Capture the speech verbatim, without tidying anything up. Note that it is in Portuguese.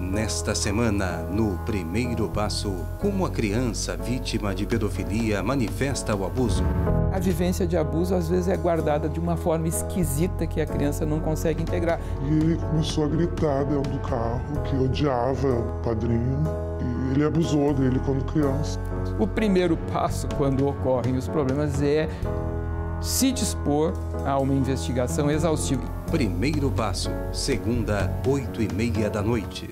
Nesta semana, no Primeiro Passo, como a criança vítima de pedofilia manifesta o abuso? A vivência de abuso, às vezes, é guardada de uma forma esquisita que a criança não consegue integrar. E ele começou a gritar dentro do carro que odiava o padrinho e ele abusou dele quando criança. O primeiro passo, quando ocorrem os problemas, é se dispor a uma investigação exaustiva. Primeiro Passo, segunda, oito e meia da noite.